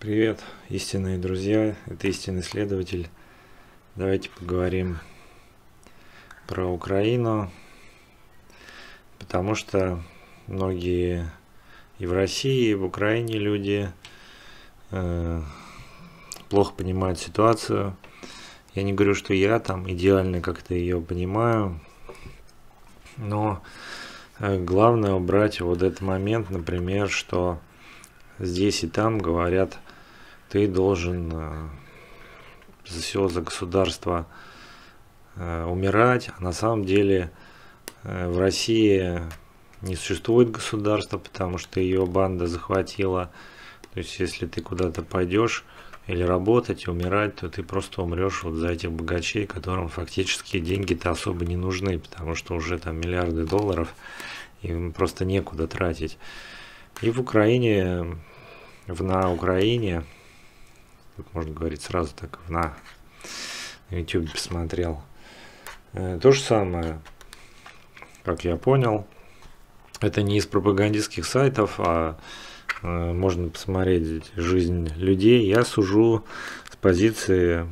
Привет, истинные друзья, это истинный следователь. Давайте поговорим про Украину, потому что многие и в России, и в Украине люди плохо понимают ситуацию. Я не говорю, что я там идеально как-то ее понимаю, но главное убрать вот этот момент, например, что здесь и там говорят: ты должен все за государство умирать. А на самом деле в России не существует государства, потому что ее банда захватила. То есть если ты куда-то пойдешь или работать, умирать, то ты просто умрешь вот за этих богачей, которым фактически деньги-то особо не нужны, потому что уже там миллиарды долларов, им просто некуда тратить. И в Украине, на Украине, тут можно говорить сразу так, на YouTube посмотрел, то же самое, как я понял. Это не из пропагандистских сайтов, а можно посмотреть жизнь людей. Я сужу с позиции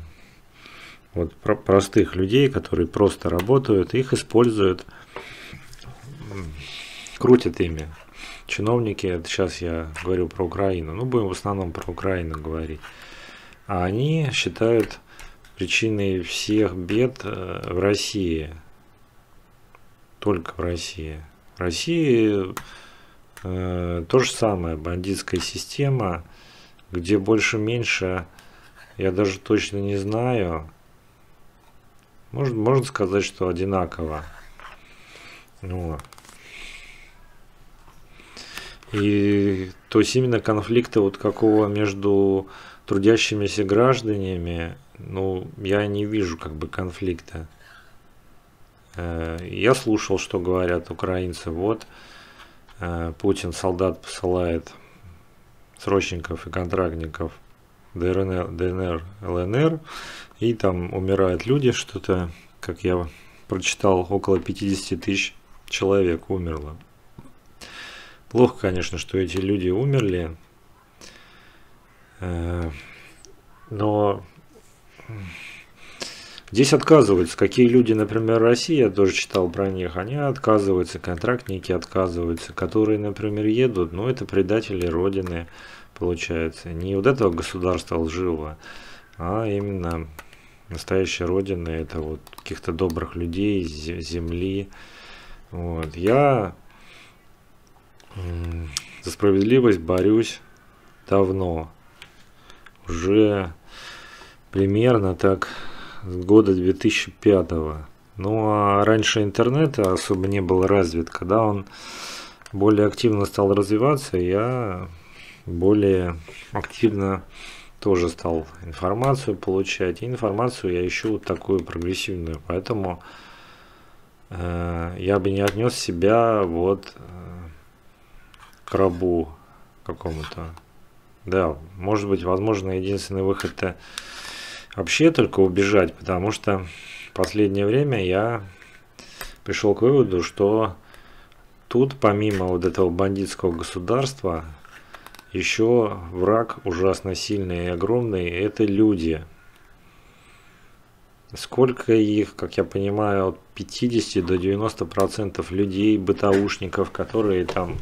вот простых людей, которые просто работают, их используют, крутят ими чиновники. Это сейчас я говорю про Украину, ну будем в основном про Украину говорить. А они считают причиной всех бед в России, только в России. В России то же самое, бандитская система, где больше-меньше, я даже точно не знаю, можно сказать, что одинаково. Вот. И то есть именно конфликта вот какого между трудящимися гражданами, ну, я не вижу как бы конфликта. Я слушал, что говорят украинцы. Вот Путин солдат посылает, срочников и контрактников ДНР, ЛНР, и там умирают люди, что-то, как я прочитал, около 50 тысяч человек умерло. Плохо, конечно, что эти люди умерли, но здесь отказываются. Какие люди, например, Россия, я тоже читал про них, они отказываются, контрактники отказываются, которые, например, едут, но это предатели Родины, получается. Не вот этого государства лживого, а именно настоящая Родина, это вот каких-то добрых людей, земли. Вот. Я за справедливость борюсь давно, уже примерно так с года 2005-го. Ну а раньше интернета особо не был развит. Когда он более активно стал развиваться, я более активно тоже стал информацию получать. И информацию я ищу вот такую прогрессивную, поэтому я бы не отнес себя вот к рабу какому-то. Да, может быть, возможно, единственный выход это вообще только убежать, потому что в последнее время я пришел к выводу, что тут помимо вот этого бандитского государства еще враг ужасно сильный и огромный, это люди. Сколько их, как я понимаю, от 50 до 90% людей, бытовушников, которые там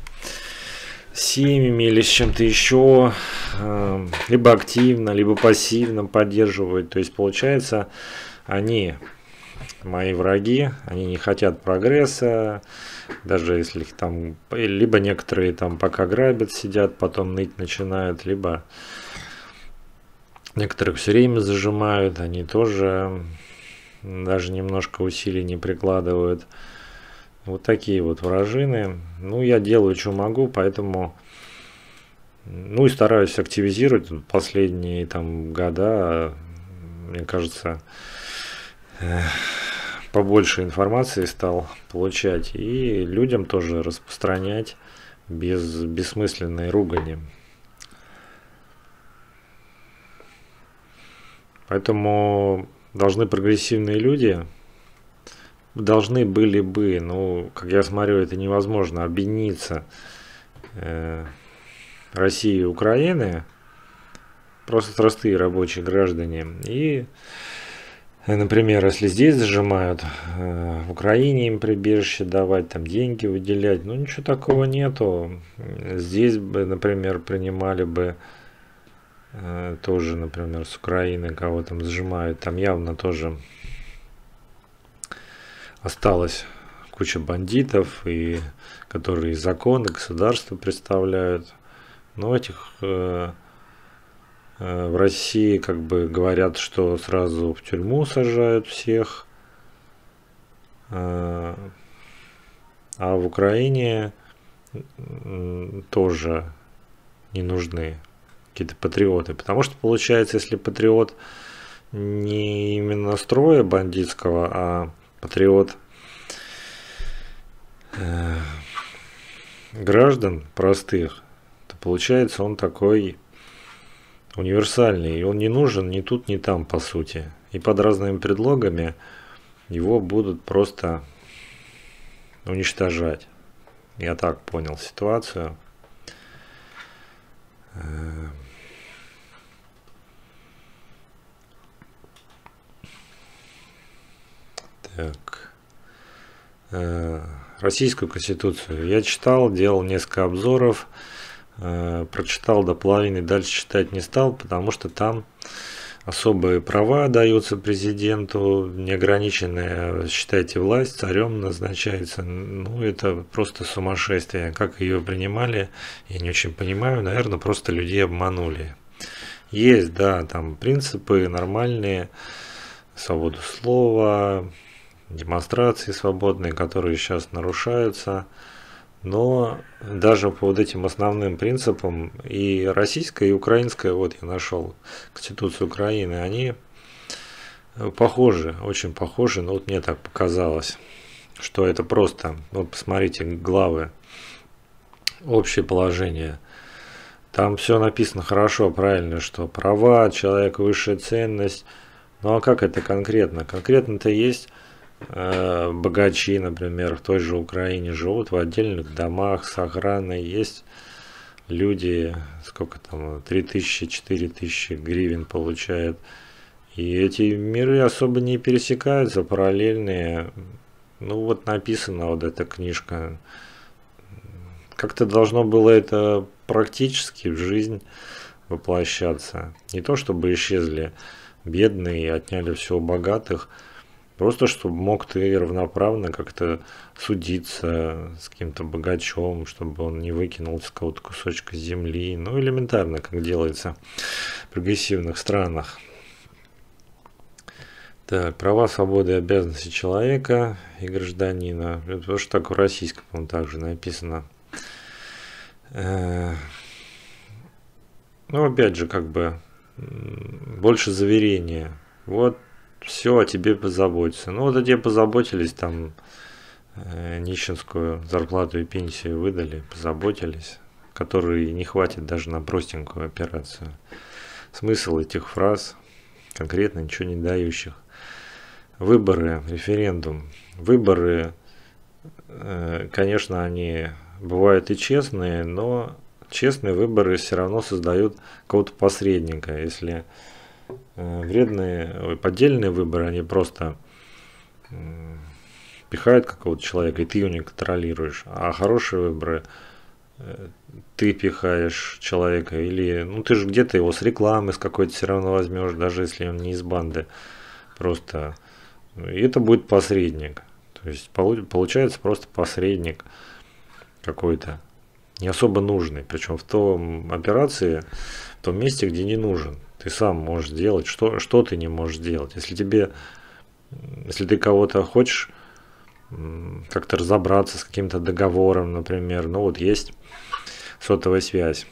с семьями или с чем-то еще либо активно, либо пассивно поддерживают. То есть получается, они мои враги, они не хотят прогресса, даже если их там, либо некоторые там пока грабят, сидят, потом ныть начинают, либо некоторых все время зажимают, они тоже даже немножко усилий не прикладывают. Вот такие вот вражины. Ну, я делаю, что могу, поэтому, ну, и стараюсь активизировать. Последние там года, мне кажется, побольше информации стал получать. И людям тоже распространять без бессмысленной ругани. Поэтому должны прогрессивные люди, должны были бы, ну, как я смотрю, это невозможно, объединиться России и Украины просто простые рабочие граждане. И, например, если здесь зажимают, в Украине им прибежище давать, там деньги выделять, ну ничего такого нету. Здесь бы, например, принимали бы тоже, например, с Украины кого там зажимают, там явно тоже осталось куча бандитов, и которые законы, государство представляют. Но этих в России как бы говорят, что сразу в тюрьму сажают всех, а в Украине тоже не нужны какие-то патриоты, потому что получается, если патриот не именно строя бандитского, а патриот граждан простых, то получается он такой универсальный, и он не нужен ни тут, ни там, по сути. И под разными предлогами его будут просто уничтожать. Я так понял ситуацию. Так. Российскую Конституцию я читал, делал несколько обзоров. Прочитал до половины, дальше читать не стал, потому что там особые права даются президенту, неограниченная, считайте, власть, царем назначается. Ну, это просто сумасшествие. Как ее принимали, я не очень понимаю. Наверное, просто людей обманули. Есть, да, там принципы нормальные, свободу слова, демонстрации свободные, которые сейчас нарушаются. Но даже по вот этим основным принципам и российская, и украинская, вот я нашел Конституцию Украины, они похожи, очень похожи, но вот мне так показалось, что это просто, вот посмотрите, главы, общее положение, там все написано хорошо, правильно, что права, человек высшая ценность, ну а как это конкретно? Конкретно-то есть... Богачи, например, в той же Украине живут в отдельных домах с охраной. Есть люди, сколько там, 3000-4000 гривен получают. И эти миры особо не пересекаются, параллельные. Ну вот написана вот эта книжка. Как-то должно было это практически в жизнь воплощаться. Не то чтобы исчезли бедные и отняли все у богатых. Просто, чтобы мог ты равноправно как-то судиться с каким-то богачом, чтобы он не выкинул с какого-то кусочка земли. Ну, элементарно, как делается в прогрессивных странах. Так, права, свободы и обязанности человека и гражданина. Потому что так в российском, по-моему, также написано. Ну, опять же, как бы, больше заверения. Вот. Все, о тебе позаботиться. Ну, вот о тебе позаботились, там, нищенскую зарплату и пенсию выдали, позаботились, которой не хватит даже на простенькую операцию. Смысл этих фраз конкретно ничего не дающих. Выборы, референдум. Выборы, конечно, они бывают и честные, но честные выборы все равно создают какого-то посредника, если... Вредные, поддельные выборы, они просто пихают какого-то человека, и ты его не контролируешь. А хорошие выборы, ты пихаешь человека, или ну ты же где-то его с рекламы, с какой-то все равно возьмешь, даже если он не из банды. Просто и это будет посредник. То есть получается просто посредник какой-то, не особо нужный. Причем в том операции, в том месте, где не нужен. Ты сам можешь делать, что ты не можешь делать. Если ты кого-то хочешь как-то разобраться с каким-то договором, например, ну вот есть сотовая связь,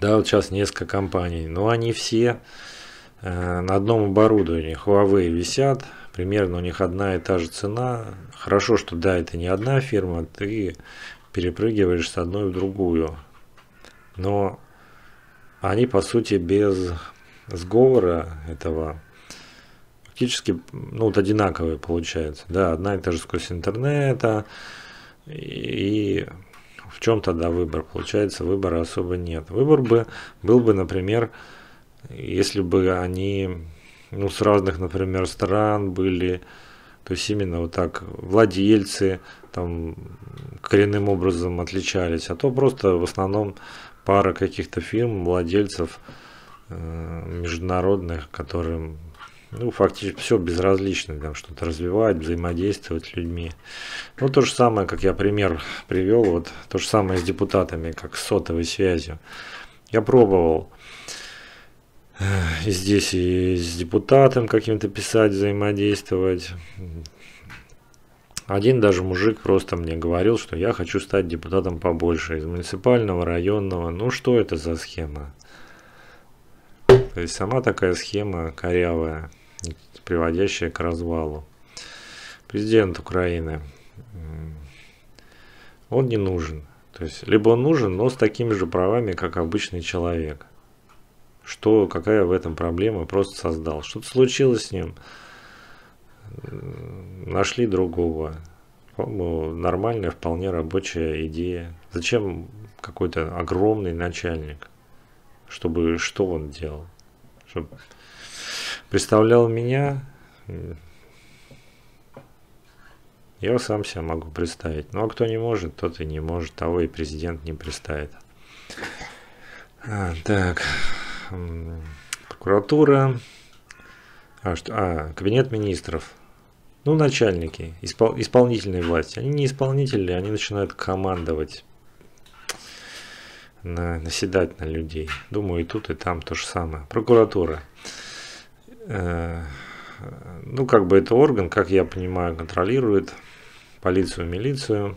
да, вот сейчас несколько компаний, но они все на одном оборудовании, Huawei висят, примерно у них одна и та же цена. Хорошо, что да, это не одна фирма, ты перепрыгиваешь с одной в другую, но они, по сути, без сговора этого фактически, ну, вот одинаковые получаются. Да, одна и та же сквозь интернета, и в чем тогда выбор? Получается, выбора особо нет. Выбор бы был бы, например, если бы они, ну, с разных, например, стран были, то есть именно вот так владельцы там коренным образом отличались, а то просто в основном пара каких-то фирм, владельцев международных, которым, ну, фактически все безразлично, там что-то развивать, взаимодействовать с людьми. Ну, то же самое, как я пример привел, вот то же самое с депутатами, как с сотовой связью. Я пробовал и здесь и с депутатом каким-то писать, взаимодействовать. Один даже мужик просто мне говорил, что я хочу стать депутатом побольше, из муниципального, районного. Ну, что это за схема? То есть сама такая схема корявая, приводящая к развалу. Президент Украины, он не нужен. То есть либо он нужен, но с такими же правами, как обычный человек. Что, какая в этом проблема, просто создал. Что-то случилось с ним, нашли другого. По-моему, нормальная, вполне рабочая идея. Зачем какой-то огромный начальник? Чтобы что он делал? Чтобы представлял меня? Я сам себя могу представить. Ну а кто не может, тот и не может. Того и президент не представит. Так. Прокуратура. Кабинет министров. Ну, начальники. Исполнительной власти. Они не исполнители, они начинают командовать. Наседать на людей. Думаю, и тут, и там то же самое. Прокуратура. Ну, как бы это орган, как я понимаю, контролирует полицию, милицию.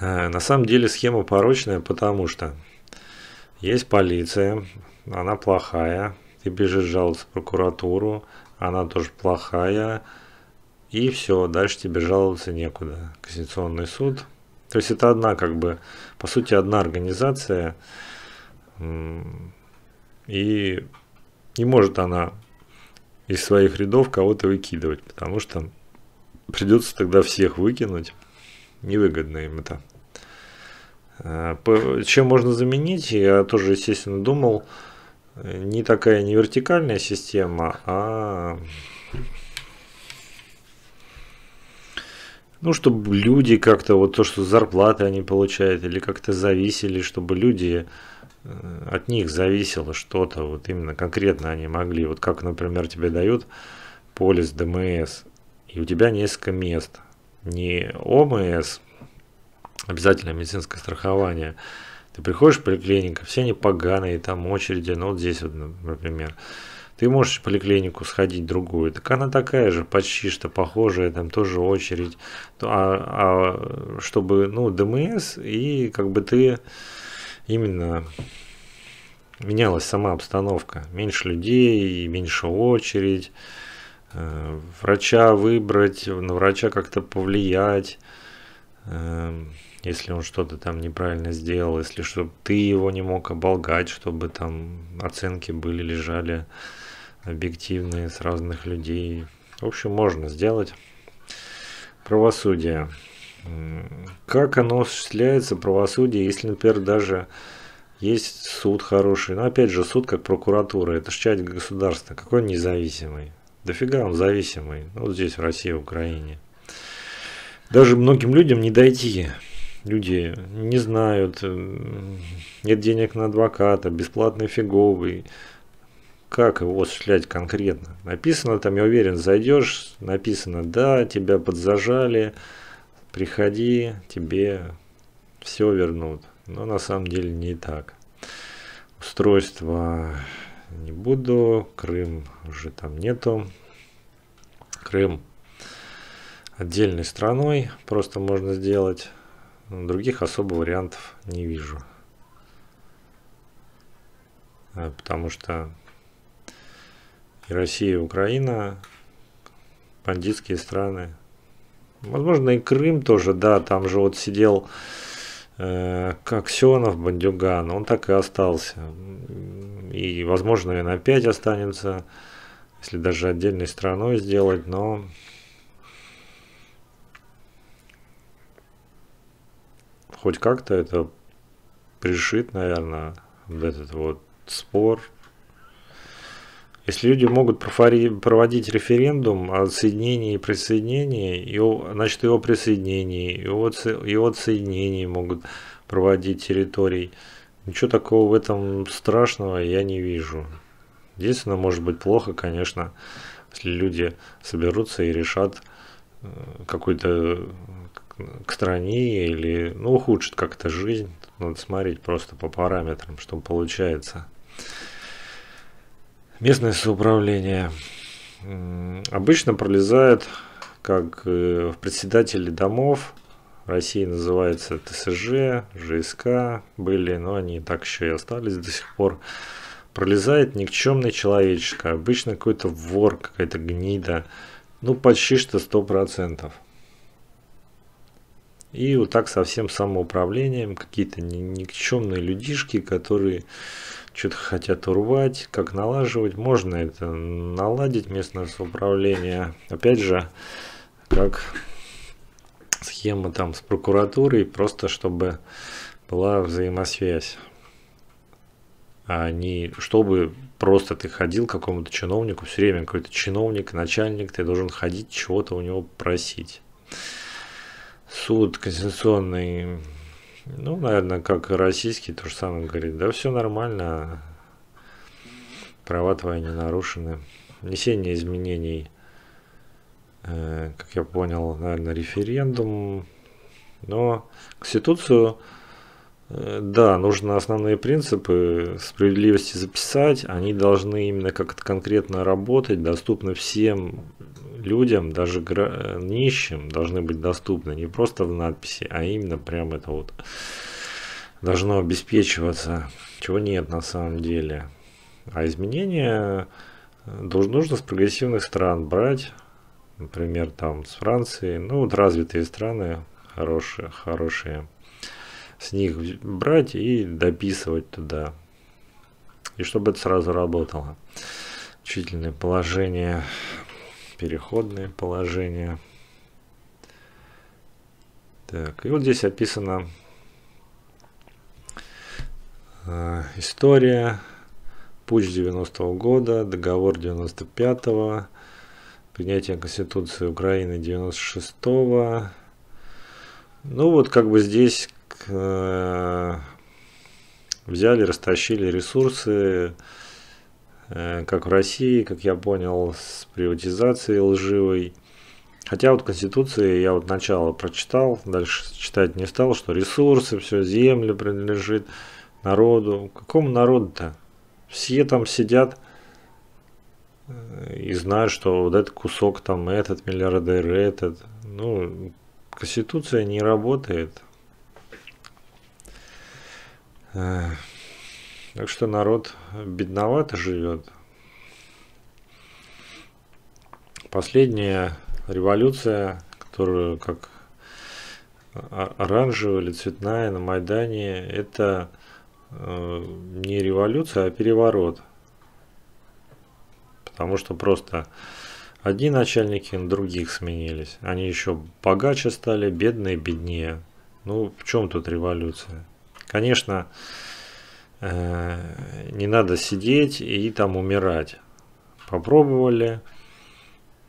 На самом деле схема порочная, потому что есть полиция, она плохая. Ты бежишь жаловаться в прокуратуру, она тоже плохая. И все, дальше тебе жаловаться некуда. Конституционный суд. То есть это одна, как бы, по сути, одна организация, и не может она из своих рядов кого-то выкидывать, потому что придется тогда всех выкинуть, невыгодно им это. Чем можно заменить, я тоже, естественно, думал, не такая не вертикальная система, а... Ну, чтобы люди как-то, вот то, что зарплаты они получают, или как-то зависели, чтобы люди, от них зависело что-то, вот именно конкретно они могли. Вот как, например, тебе дают полис ДМС, и у тебя несколько мест. Не ОМС, обязательное медицинское страхование. Ты приходишь в поликлинику, все они поганые, там очереди, ну вот здесь вот, например. Ты можешь в поликлинику сходить другую, так она такая же, почти что похожая, там тоже очередь. А чтобы, ну, ДМС, и как бы ты именно менялась сама обстановка. Меньше людей, меньше очередь, врача выбрать, на врача как-то повлиять, если он что-то там неправильно сделал, если чтобы ты его не мог оболгать, чтобы там оценки были, лежали объективные с разных людей. В общем, можно сделать. Правосудие. Как оно осуществляется, правосудие, если, например, даже есть суд хороший. Но опять же, суд как прокуратура, это же часть государства. Какой он независимый? Дофига он зависимый. Вот здесь, в России, в Украине. Даже многим людям не дойти. Люди не знают, нет денег на адвоката, бесплатный фиговый. Как его осуществлять конкретно? Написано там, я уверен, зайдешь, написано, да, тебя подзажали, приходи, тебе все вернут. Но на самом деле не так. Устройство не буду, Крым уже там нету. Крым отдельной страной просто можно сделать. Других особо вариантов не вижу. Потому что и Россия, и Украина, бандитские страны. Возможно, и Крым тоже, да, там же вот сидел Аксенов, Бандюган, он так и остался. И, возможно, он опять останется, если даже отдельной страной сделать, но... Хоть как-то это пришит, наверное, вот этот вот спор. Если люди могут проводить референдум о соединении и присоединении, значит, его присоединении, его отсоединении могут проводить территорий. Ничего такого в этом страшного я не вижу. Единственное, может быть плохо, конечно, если люди соберутся и решат какой-то к стране или, ну, ухудшит как-то жизнь. Надо смотреть просто по параметрам, что получается. Местное самоуправление обычно пролезает, как в председатели домов. В России называется ТСЖ, ЖСК были, но они так еще и остались до сих пор. Пролезает никчемный человечек, обычно какой-то вор, какая-то гнида. Ну, почти что 100%. И вот так со всем самоуправлением какие-то никчемные людишки, которые что-то хотят урвать. Как налаживать? Можно это наладить, местное самоуправление. Опять же, как схема там с прокуратурой, просто чтобы была взаимосвязь. А не чтобы просто ты ходил к какому-то чиновнику, все время какой-то чиновник, начальник, ты должен ходить чего-то у него просить. Суд конституционный, ну, наверное, как и российский, то же самое говорит. Да все нормально, права твои не нарушены. Внесение изменений, как я понял, наверное, референдум. Но Конституцию, да, нужно основные принципы справедливости записать. Они должны именно как-то конкретно работать, доступны всем людям, даже нищим, должны быть доступны не просто в надписи, а именно прям это вот должно обеспечиваться, чего нет на самом деле. А изменения нужно с прогрессивных стран брать, например, там с Франции, ну вот развитые страны, хорошие, с них брать и дописывать туда. И чтобы это сразу работало. Учительное положение, переходное положение. Так, и вот здесь описана история. Путч 90-го года, договор 95-го, принятие Конституции Украины 96-го. Ну вот как бы здесь взяли, растащили ресурсы, как в России, как я понял, с приватизацией лживой. Хотя вот Конституции я вот начало прочитал, дальше читать не стал, что ресурсы, все, земля принадлежит народу. Какому народу-то? Все там сидят и знают, что вот этот кусок там, этот миллиардер, этот. Ну, Конституция не работает. Так что народ бедновато живет. Последняя революция, которую как оранжевая или цветная на Майдане, это не революция, а переворот. Потому что просто одни начальники на других сменились. Они еще богаче стали, бедные беднее. Ну, в чем тут революция? Конечно, не надо сидеть и там умирать. Попробовали,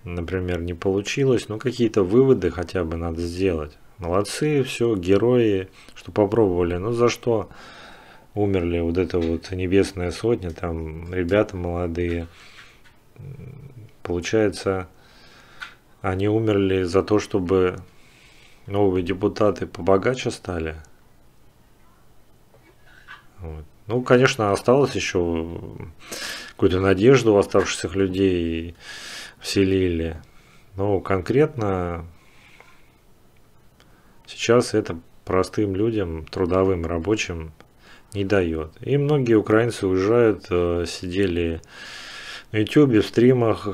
например, не получилось, но какие-то выводы хотя бы надо сделать. Молодцы, все, герои, что попробовали. Но за что умерли вот эта вот небесная сотня, там ребята молодые. Получается, они умерли за то, чтобы новые депутаты побогаче стали. Вот. Ну, конечно, осталось еще какую-то надежду у оставшихся людей вселили. Но конкретно сейчас это простым людям, трудовым, рабочим не дает. И многие украинцы уезжают, сидели на YouTube, в стримах,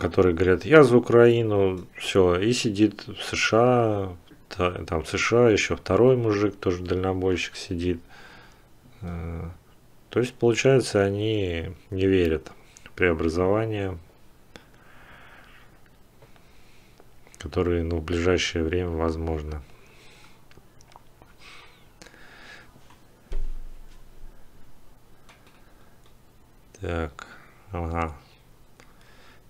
которые говорят, я за Украину, все, и сидит в США, там в США еще второй мужик, тоже дальнобойщик сидит. То есть, получается, они не верят в преобразование, которое, ну, в ближайшее время возможно. Так, ага.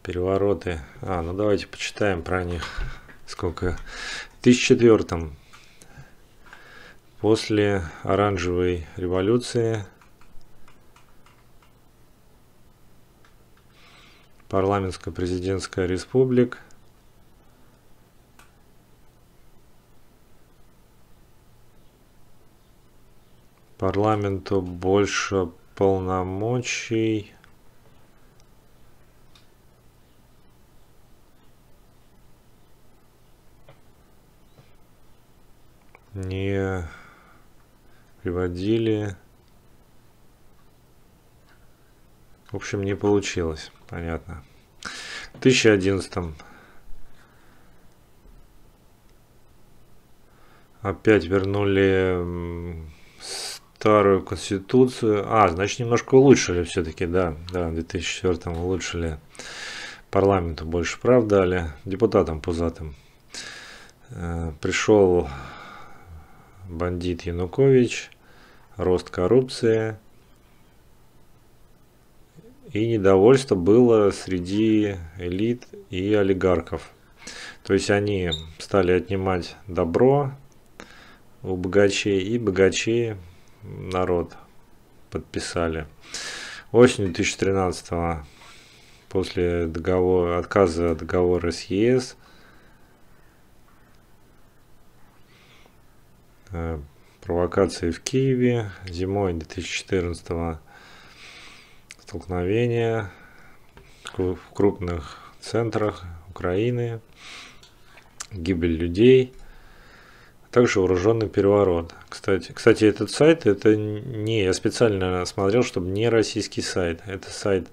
Перевороты. А, ну давайте почитаем про них. Сколько? В 2004 после оранжевой революции парламентско-президентская республика. Парламенту больше полномочий. Не приводили. В общем, не получилось. Понятно. В 2011 опять вернули старую конституцию. А, значит, немножко улучшили все-таки, да. Да, в 2004 улучшили. Парламенту больше прав дали. Депутатам пузатым. Пришел бандит Янукович, рост коррупции, и недовольство было среди элит и олигархов. То есть они стали отнимать добро у богачей, и богачи народ подписали. Осенью 2013 после договора, отказа от договора с ЕС, провокации в Киеве, зимой 2014 столкновения в крупных центрах Украины, гибель людей, а также вооруженный переворот. Кстати, этот сайт, это не, я специально смотрел, чтобы не российский сайт, это сайт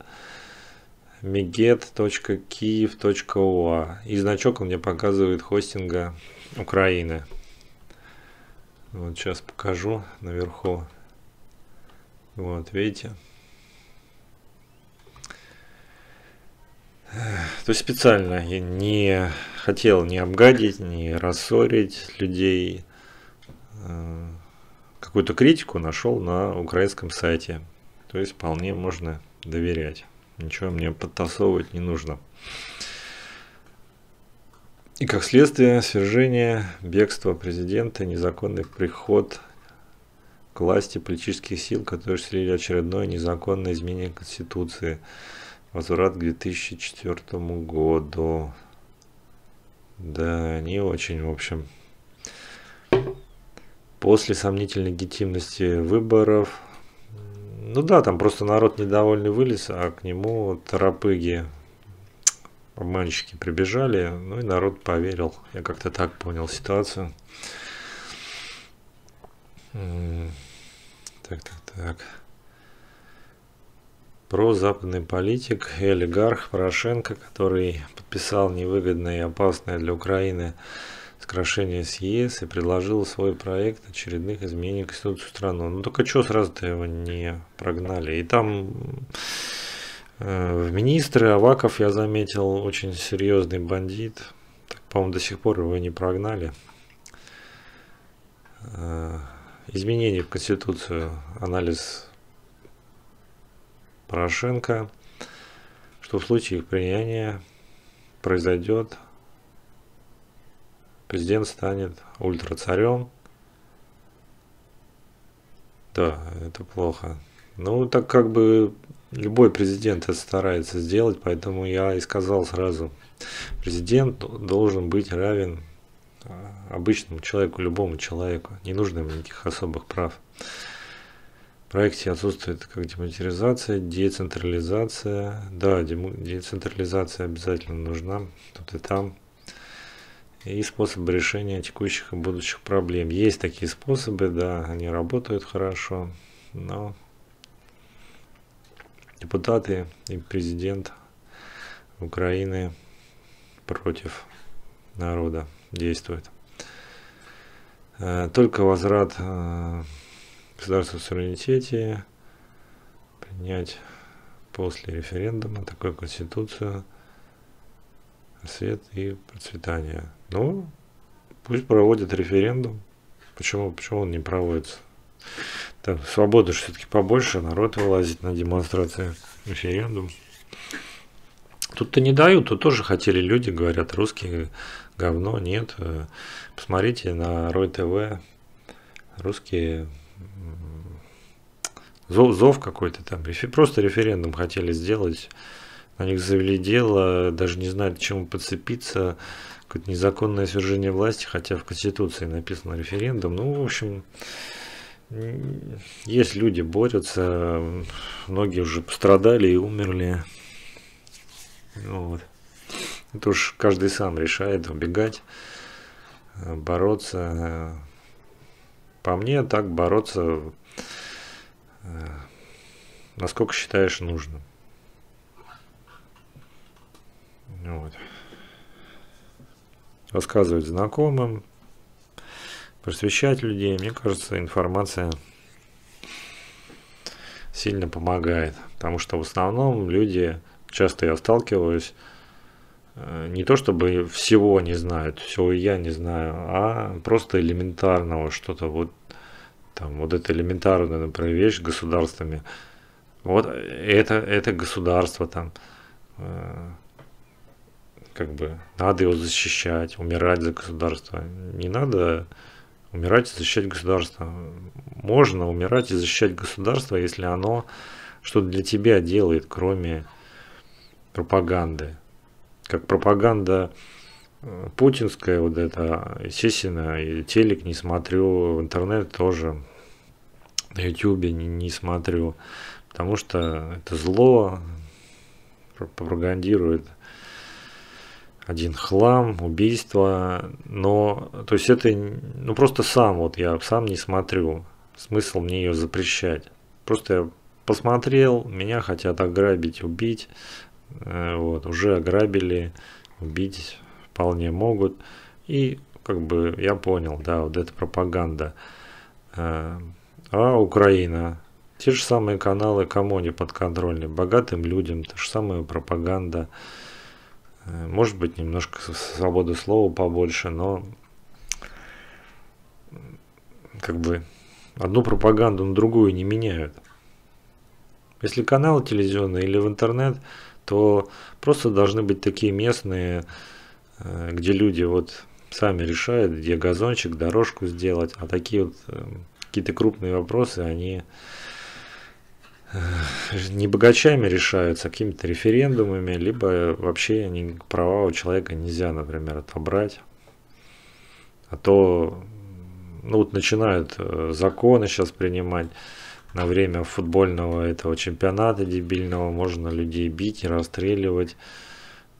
miget.kiev.ua, и значок он мне показывает хостинга Украины. Вот сейчас покажу наверху. Вот, видите? То есть специально я не хотел ни обгадить, ни рассорить людей. Какую-то критику нашел на украинском сайте. То есть вполне можно доверять. Ничего мне подтасовывать не нужно. И как следствие свержение, бегство президента, незаконный приход к власти политических сил, которые вселили очередное незаконное изменение Конституции. Возврат к 2004 году. Да, не очень, в общем. После сомнительной легитимности выборов. Ну да, там просто народ недовольный вылез, а к нему торопыги. Обманщики прибежали, ну и народ поверил. Я как-то так понял ситуацию. Так. Прозападный политик и олигарх Порошенко, который подписал невыгодное и опасное для Украины соглашение с ЕС и предложил свой проект очередных изменений Конституции страны. Ну только что сразу-то его не прогнали. И там... В министры Аваков, я заметил, очень серьезный бандит. По-моему, до сих пор его не прогнали. Изменения в Конституцию. Анализ Порошенко. Что в случае их принятия произойдет. Президент станет ультрацарем. Да, это плохо. Ну, так как бы... Любой президент это старается сделать, поэтому я и сказал сразу, президент должен быть равен обычному человеку, любому человеку, не нужно ему никаких особых прав. В проекте отсутствует как демонетизация, децентрализация, да, децентрализация обязательно нужна, тут и там, и способы решения текущих и будущих проблем. Есть такие способы, да, они работают хорошо, но... Депутаты и президент Украины против народа действуют. Только возврат государственного суверенитета принять после референдума такую конституцию, свет и процветание. Ну, пусть проводят референдум. Почему он не проводится? Так, свободы все-таки побольше, народ вылазит на демонстрации, референдум. Тут-то не дают, тут тоже хотели люди, говорят, русские говно, нет. Посмотрите на Рой ТВ, русские зов какой-то там, просто референдум хотели сделать. На них завели дело, даже не знают, к чему подцепиться. Какое-то незаконное свержение власти, хотя в Конституции написано референдум. Ну, в общем, есть люди, борются. Многие уже пострадали и умерли. Ну, вот. Это уж каждый сам решает, убегать, бороться. По мне, так бороться, насколько считаешь нужным. Вот. Рассказывать знакомым, просвещать людей. Мне кажется, информация сильно помогает. Потому что в основном люди, часто я сталкиваюсь, не то чтобы всего не знают, всего я не знаю, а просто элементарного что-то. Вот там вот это элементарная, например, вещь государствами. Вот это государство там. Как бы надо его защищать, умирать за государство. Не надо умирать и защищать государство. Можно умирать и защищать государство, если оно что-то для тебя делает, кроме пропаганды. Как пропаганда путинская, вот это, естественно, и телек не смотрю, в интернет тоже, на ютубе не смотрю, потому что это зло, пропагандирует один хлам, убийство, но, то есть это, ну просто сам, вот я сам не смотрю, смысл мне ее запрещать, просто я посмотрел, меня хотят ограбить, убить, вот, уже ограбили, убить вполне могут, и как бы я понял, да, вот это пропаганда, а Украина, те же самые каналы, кому они подконтрольны, богатым людям, та же самая пропаганда. Может быть, немножко свободы слова побольше, но как бы одну пропаганду на другую не меняют. Если канал телевизионный или в интернет, то просто должны быть такие местные, где люди вот сами решают, где газончик, дорожку сделать. А такие вот какие-то крупные вопросы, они не богачами решаются, а какими-то референдумами, либо вообще права у человека нельзя, например, отобрать. А то, ну вот начинают законы сейчас принимать на время футбольного этого чемпионата дебильного, можно людей бить и расстреливать.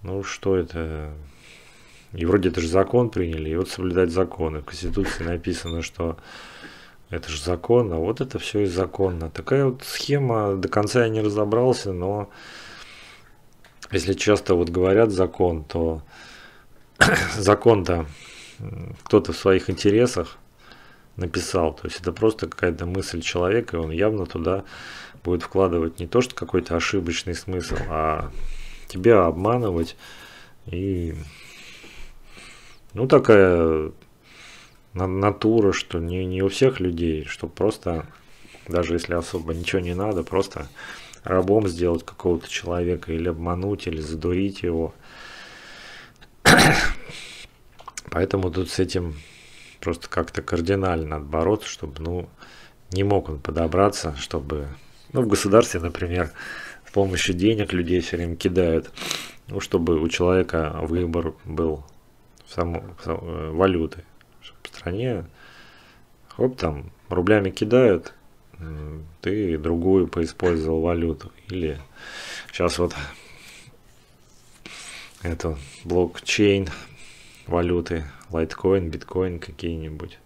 Ну что это? И вроде это же закон приняли, и вот соблюдать законы. В Конституции написано, что это же законно, вот это все и законно. Такая вот схема, до конца я не разобрался, но если часто вот говорят закон, то закон-то кто-то в своих интересах написал. То есть это просто какая-то мысль человека, и он явно туда будет вкладывать не то, что какой-то ошибочный смысл, а тебя обманывать. И ну такая натура, что не у всех людей, что просто, даже если особо ничего не надо, просто рабом сделать какого-то человека, или обмануть, или задурить его. Поэтому тут с этим просто как-то кардинально надо бороться, чтобы, ну, не мог он подобраться, чтобы, ну, в государстве, например, с помощью денег людей все время кидают, ну, чтобы у человека выбор был в валюты. В стране, хоп, там рублями кидают, ты другую поиспользовал валюту. Или сейчас вот это блокчейн валюты, лайткоин, биткоин какие-нибудь.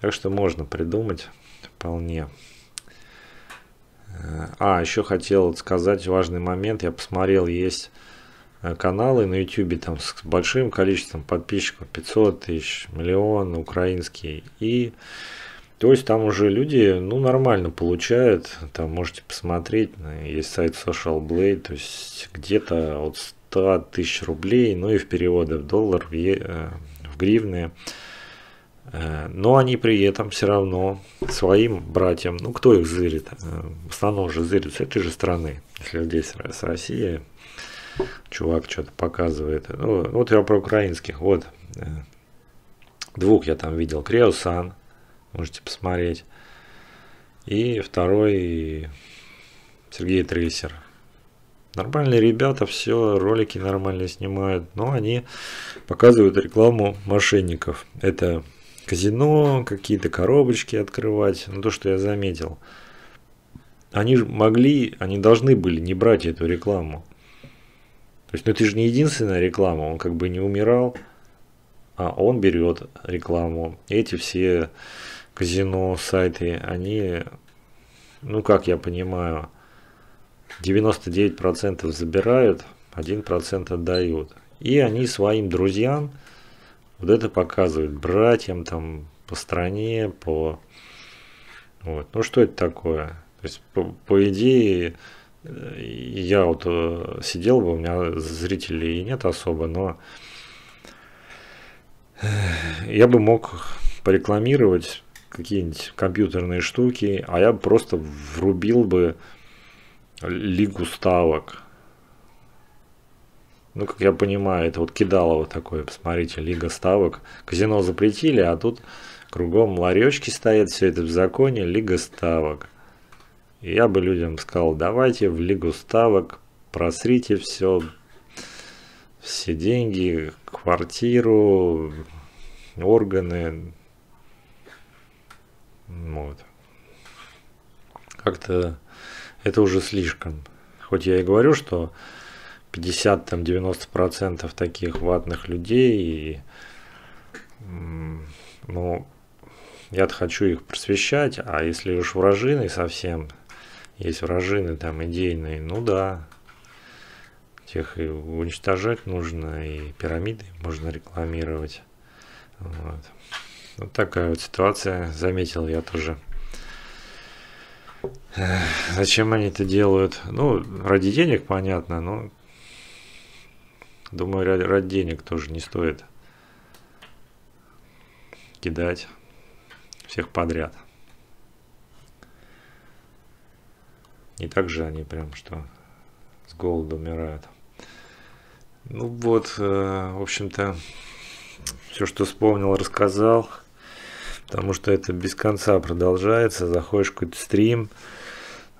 Так что можно придумать вполне. А, еще хотел сказать важный момент. Я посмотрел, есть каналы на ютубе там с большим количеством подписчиков, 500 тысяч, миллион, украинские, и то есть там уже люди, ну, нормально получают, там можете посмотреть, есть сайт Social Blade, то есть где-то от 100 тысяч рублей, ну и в переводы в доллар, в гривны, Но они при этом все равно своим братьям, ну кто их зырит, в основном же зырит с этой же страны. Если здесь с России чувак что-то показывает, ну, вот я про украинских, вот двух я там видел, Криосан, можете посмотреть, и второй Сергей Трейсер. Нормальные ребята, все, ролики нормально снимают, но они показывают рекламу мошенников. Это казино, какие-то коробочки открывать, ну то, что я заметил. Они же могли, они должны были не брать эту рекламу. То есть, ну это же не единственная реклама, он как бы не умирал, а он берет рекламу. Эти все казино, сайты, они, ну как я понимаю, 99% забирают, 1% отдают. И они своим друзьям вот это показывают, братьям там по стране, по... Вот. Ну что это такое? То есть, по идее, я вот сидел бы, у меня зрителей нет особо, но я бы мог порекламировать какие-нибудь компьютерные штуки, а я просто врубил бы Лигу Ставок. Ну, как я понимаю, это вот кидалово такое, посмотрите, Лига Ставок. Казино запретили, а тут кругом ларечки стоят, все это в законе, Лига Ставок. И я бы людям сказал, давайте в Лигу Ставок, просрите все, все деньги, квартиру, органы. Вот. Как-то это уже слишком. Хоть я и говорю, что 50-90% таких ватных людей, и, ну, я-то хочу их просвещать, а если уж вражины совсем, есть вражины там идейные, ну да, тех и уничтожать нужно, и пирамиды можно рекламировать. Вот, вот такая вот ситуация, заметил я тоже. Зачем они это делают? Ну, ради денег, понятно, но думаю, ради денег тоже не стоит кидать всех подряд. И также они прям что с голоду умирают. Ну вот, в общем-то, все, что вспомнил, рассказал. Потому что это без конца продолжается. Заходишь в какой-то стрим,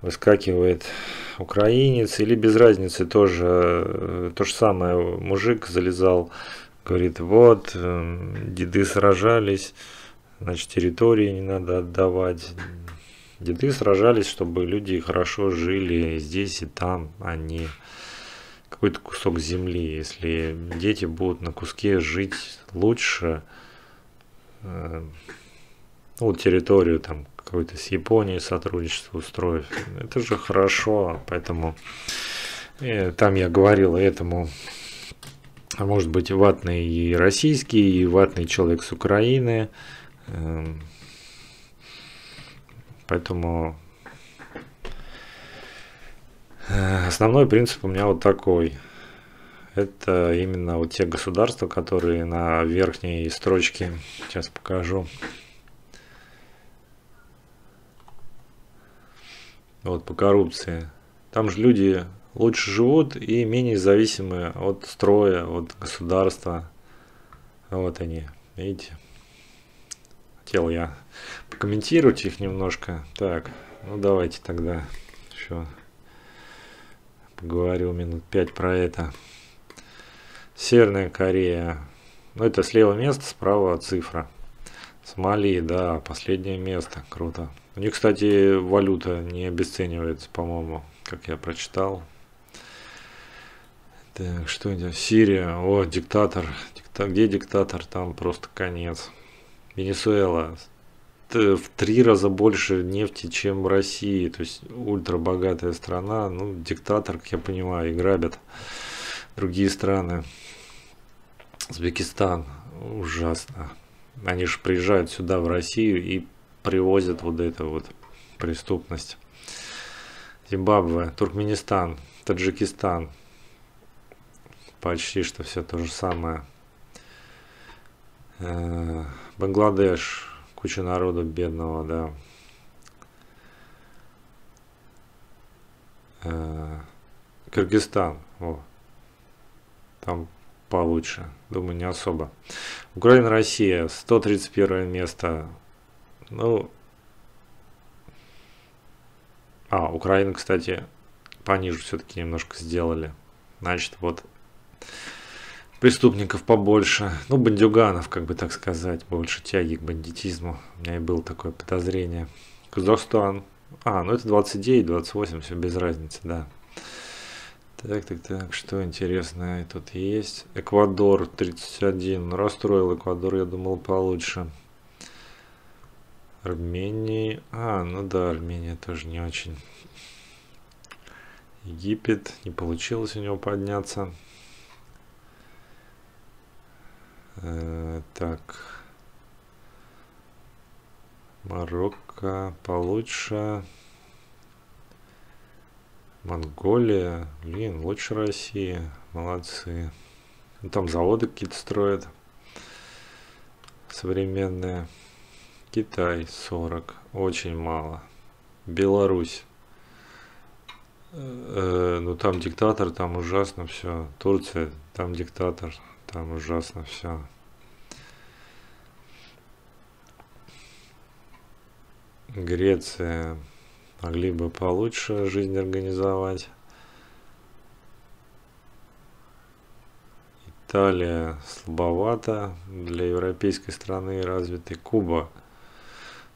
выскакивает украинец, или без разницы тоже. То же самое, мужик залезал, говорит, вот, деды сражались, значит, территории не надо отдавать. Деды сражались, чтобы люди хорошо жили и здесь, и там, а не какой-то кусок земли. Если дети будут на куске жить лучше, ну, территорию там какой-то с Японией сотрудничество устроить. Это же хорошо, поэтому там я говорил, этому может быть ватный и российский, и ватный человек с Украины. Поэтому основной принцип у меня вот такой. Это именно вот те государства, которые на верхней строчке, сейчас покажу. Вот по коррупции. Там же люди лучше живут и менее зависимы от строя, от государства. Вот они, видите. Хотел я покомментировать их немножко. Так, ну давайте тогда еще поговорю минут 5 про это. Северная Корея. Ну это слева место, справа цифра. Сомали, да, последнее место. Круто. У них, кстати, валюта не обесценивается, по-моему, как я прочитал. Так, что это? Сирия. О, диктатор. Где диктатор? Там просто конец. Венесуэла. В 3 раза больше нефти, чем в России. То есть ультрабогатая страна. Ну, диктатор, как я понимаю, и грабят другие страны. Узбекистан. Ужасно. Они же приезжают сюда, в Россию, и привозят вот эту вот преступность. Зимбабве, Туркменистан, Таджикистан. Почти что все то же самое. Бангладеш, куча народа бедного, да. Кыргызстан, о, там получше, думаю, не особо. Украина, Россия, 131 место. Ну, Украина, кстати, пониже все-таки немножко сделали. Значит, вот преступников побольше, ну, бандюганов, как бы так сказать, больше тяги к бандитизму. У меня и было такое подозрение. Казахстан, ну это 29, 28, все без разницы, да. Так, что интересное тут есть. Эквадор 31, расстроил Эквадор, я думал, получше. Армения, ну да, Армения тоже не очень. Египет, не получилось у него подняться. Так, Марокко получше. Монголия, блин, лучше России, молодцы. Ну, там заводы какие-то строят современные. Китай 40, очень мало. Беларусь, ну там диктатор, там ужасно все. Турция, там диктатор, там ужасно все. Греция, могли бы получше жизнь организовать. Италия слабовато для европейской страны развитой. Куба,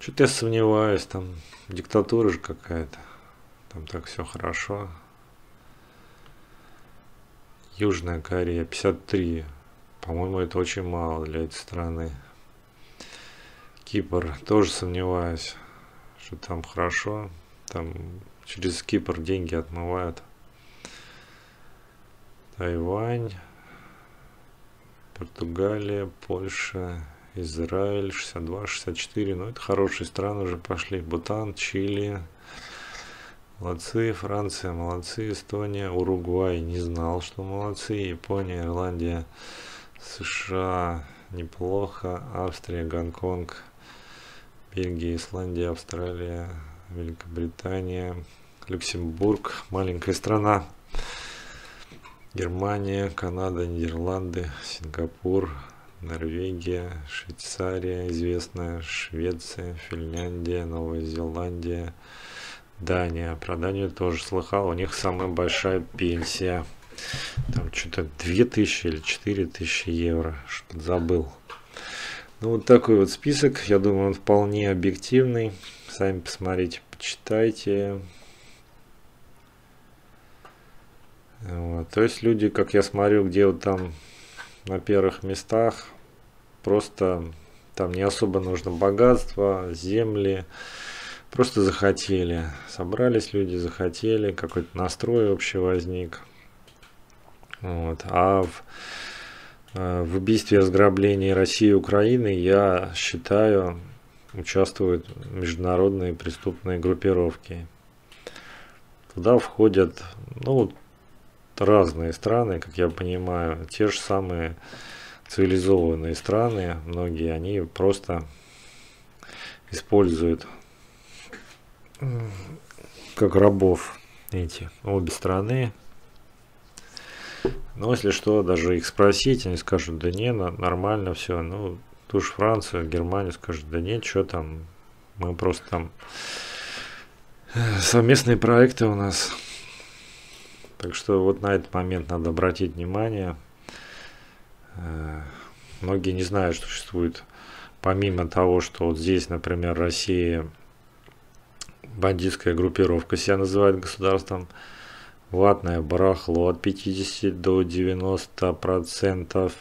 что-то я сомневаюсь, там диктатура же какая-то, там так все хорошо. Южная Корея 53, по-моему, это очень мало для этой страны. Кипр, тоже сомневаюсь, что там хорошо. Там через Кипр деньги отмывают. Тайвань, Португалия, Польша, Израиль 62, 64. Ну, это хорошие страны уже пошли. Бутан, Чили. Молодцы. Франция, молодцы. Эстония, Уругвай. Не знал, что молодцы. Япония, Ирландия, США. Неплохо. Австрия, Гонконг, Бельгия, Исландия, Австралия, Великобритания, Люксембург, маленькая страна, Германия, Канада, Нидерланды, Сингапур, Норвегия, Швейцария, известная, Швеция, Финляндия, Новая Зеландия, Дания. Про Данию тоже слыхал, у них самая большая пенсия, там что-то 2000 или 4000 евро, что-то забыл. Ну вот такой вот список, я думаю, он вполне объективный. Сами посмотрите, почитайте. Вот. То есть люди, как я смотрю, где вот там на первых местах, просто там не особо нужно богатство, земли, просто захотели. Собрались люди, захотели, какой-то настрой общий возник. Вот. А в убийстве и разграблении России и Украины, я считаю, участвуют международные преступные группировки. Туда входят, ну, разные страны, как я понимаю, те же самые цивилизованные страны, многие они просто используют как рабов эти обе страны. Но если что, даже их спросить, они скажут, да не, нормально все. Ну, ту же Францию, Германию скажут, да нет, что там, мы просто там совместные проекты у нас. Так что вот на этот момент надо обратить внимание. Многие не знают, что существует, помимо того, что вот здесь, например, Россия, бандитская группировка себя называет государством. Ватное барахло от 50 до 90%.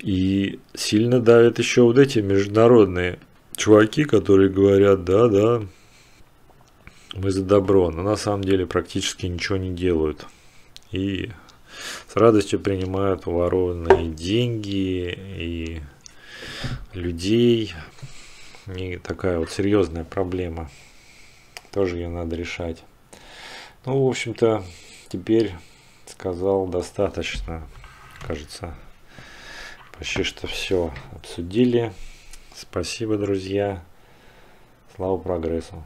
И сильно давят еще вот эти международные чуваки, которые говорят, да, мы за добро, но на самом деле практически ничего не делают. И с радостью принимают уворованные деньги и людей. И такая вот серьезная проблема. Тоже ее надо решать. Ну, в общем-то, теперь сказал достаточно, кажется. Почти что все обсудили. Спасибо, друзья. Слава прогрессу.